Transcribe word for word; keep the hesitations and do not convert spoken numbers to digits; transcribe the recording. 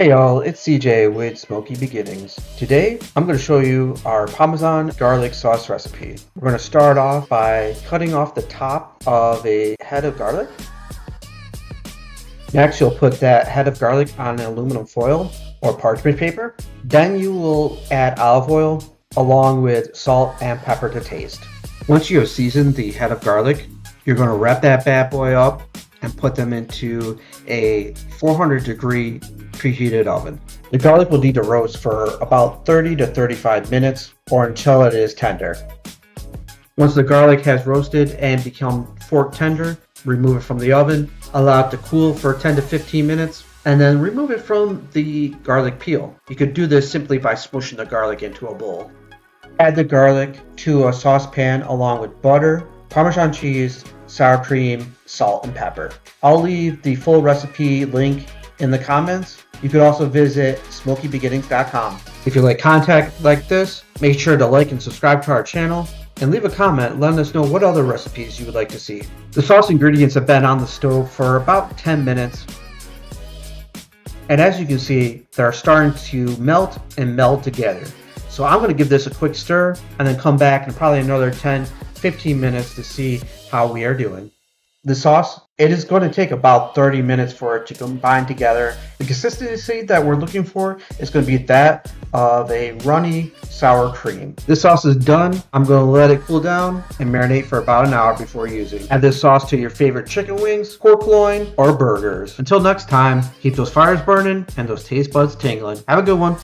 Hey y'all, it's C J with Smoky Beginnings. Today, I'm going to show you our Parmesan garlic sauce recipe. We're going to start off by cutting off the top of a head of garlic. Next, you'll put that head of garlic on an aluminum foil or parchment paper. Then you will add olive oil along with salt and pepper to taste. Once you have seasoned the head of garlic, you're going to wrap that bad boy up and put them into a four hundred degree preheated oven. The garlic will need to roast for about thirty to thirty-five minutes or until it is tender. Once the garlic has roasted and become fork tender, remove it from the oven, allow it to cool for ten to fifteen minutes, and then remove it from the garlic peel. You could do this simply by smooshing the garlic into a bowl. Add the garlic to a saucepan along with butter, Parmesan cheese, sour cream, salt, and pepper. I'll leave the full recipe link in the comments. You could also visit smoky beginnings dot com. If you like content like this, make sure to like and subscribe to our channel and leave a comment letting us know what other recipes you would like to see. The sauce ingredients have been on the stove for about ten minutes. And as you can see, they're starting to melt and meld together. So I'm gonna give this a quick stir and then come back in probably another ten, fifteen minutes to see how we are doing. The sauce, it is going to take about thirty minutes for it to combine together. The consistency that we're looking for is going to be that of a runny sour cream. This sauce is done. I'm going to let it cool down and marinate for about an hour before using. Add this sauce to your favorite chicken wings, pork loin, or burgers. Until next time, keep those fires burning and those taste buds tingling. Have a good one.